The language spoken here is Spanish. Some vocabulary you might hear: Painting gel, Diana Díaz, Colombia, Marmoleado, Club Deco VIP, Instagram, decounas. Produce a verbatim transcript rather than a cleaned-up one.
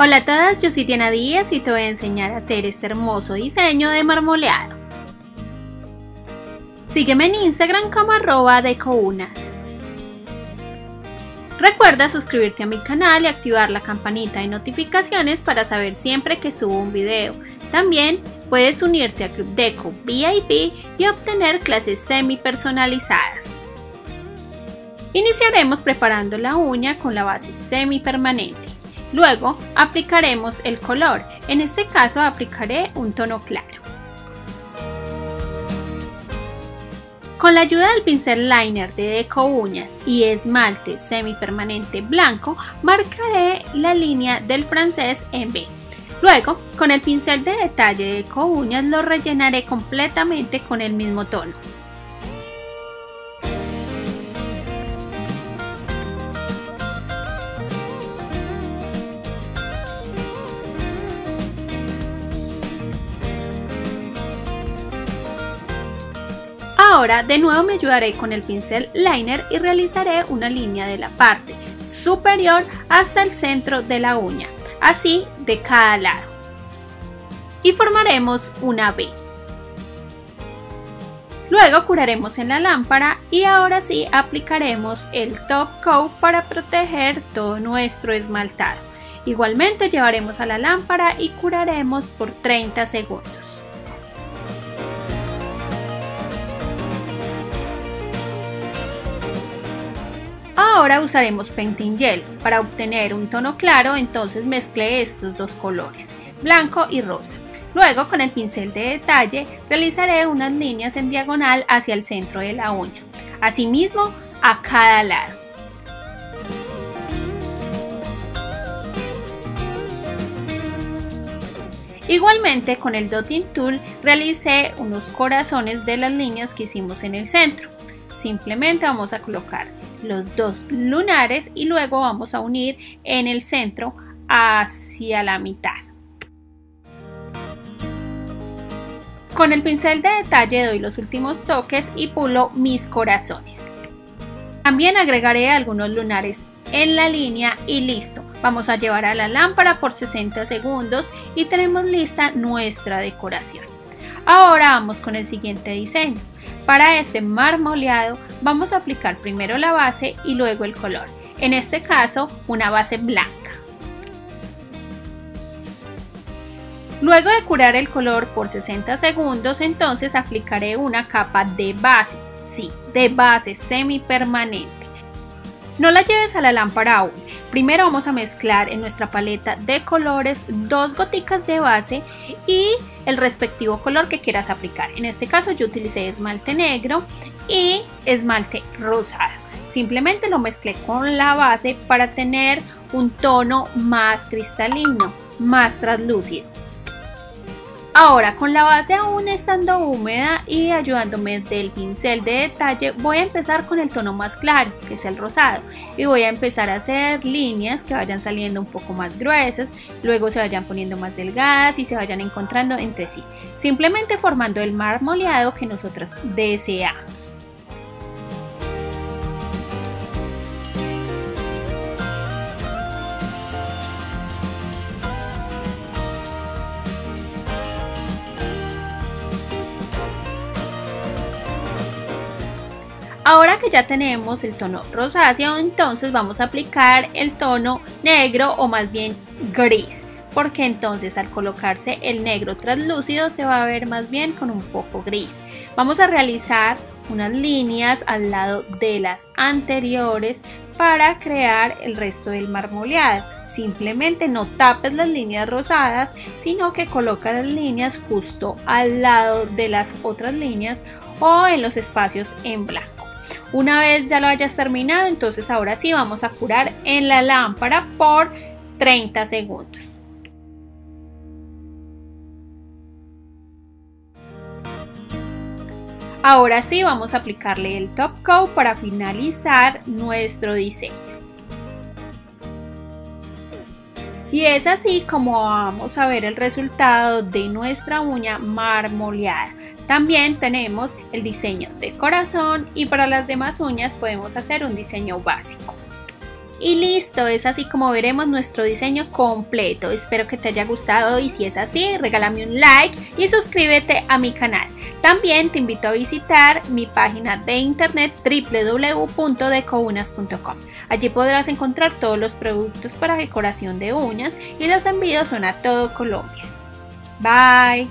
Hola a todas, yo soy Diana Díaz y te voy a enseñar a hacer este hermoso diseño de marmoleado. Sígueme en Instagram como arroba decounas. Recuerda suscribirte a mi canal y activar la campanita de notificaciones para saber siempre que subo un video. También puedes unirte a Club Deco V I P y obtener clases semi personalizadas. Iniciaremos preparando la uña con la base semipermanente. Luego aplicaremos el color, en este caso aplicaré un tono claro. Con la ayuda del pincel liner de Deco Uñas y esmalte semipermanente blanco, marcaré la línea del francés en B. Luego, con el pincel de detalle de Deco Uñas lo rellenaré completamente con el mismo tono. Ahora de nuevo me ayudaré con el pincel liner y realizaré una línea de la parte superior hasta el centro de la uña, así de cada lado. Y formaremos una V. Luego curaremos en la lámpara y ahora sí aplicaremos el top coat para proteger todo nuestro esmaltado. Igualmente llevaremos a la lámpara y curaremos por treinta segundos. Ahora usaremos Painting Gel para obtener un tono claro, entonces mezclé estos dos colores, blanco y rosa. Luego con el pincel de detalle realizaré unas líneas en diagonal hacia el centro de la uña, asimismo a cada lado. Igualmente con el Dotting Tool realicé unos corazones de las líneas que hicimos en el centro. Simplemente vamos a colocar los dos lunares y luego vamos a unir en el centro hacia la mitad. Con el pincel de detalle doy los últimos toques y pulo mis corazones. También agregaré algunos lunares en la línea y listo. Vamos a llevar a la lámpara por sesenta segundos y tenemos lista nuestra decoración. Ahora vamos con el siguiente diseño. Para este marmoleado vamos a aplicar primero la base y luego el color, en este caso una base blanca. Luego de curar el color por sesenta segundos, entonces aplicaré una capa de base, sí, de base semipermanente. No la lleves a la lámpara aún. Primero vamos a mezclar en nuestra paleta de colores dos goticas de base y el respectivo color que quieras aplicar. En este caso yo utilicé esmalte negro y esmalte rosado. Simplemente lo mezclé con la base para tener un tono más cristalino, más translúcido. Ahora con la base aún estando húmeda y ayudándome del pincel de detalle voy a empezar con el tono más claro, que es el rosado, y voy a empezar a hacer líneas que vayan saliendo un poco más gruesas, luego se vayan poniendo más delgadas y se vayan encontrando entre sí, simplemente formando el marmoleado que nosotras deseamos. Ahora que ya tenemos el tono rosáceo, entonces vamos a aplicar el tono negro o más bien gris, porque entonces al colocarse el negro translúcido se va a ver más bien con un poco gris. Vamos a realizar unas líneas al lado de las anteriores para crear el resto del marmoleado. Simplemente no tapes las líneas rosadas, sino que colocas las líneas justo al lado de las otras líneas o en los espacios en blanco. Una vez ya lo hayas terminado, entonces ahora sí vamos a curar en la lámpara por treinta segundos. Ahora sí vamos a aplicarle el top coat para finalizar nuestro diseño. Y es así como vamos a ver el resultado de nuestra uña marmoleada. También tenemos el diseño de corazón y para las demás uñas podemos hacer un diseño básico. Y listo, es así como veremos nuestro diseño completo. Espero que te haya gustado y si es así, regálame un like y suscríbete a mi canal. También te invito a visitar mi página de internet w w w punto decounas punto com. Allí podrás encontrar todos los productos para decoración de uñas y los envíos son a todo Colombia. Bye.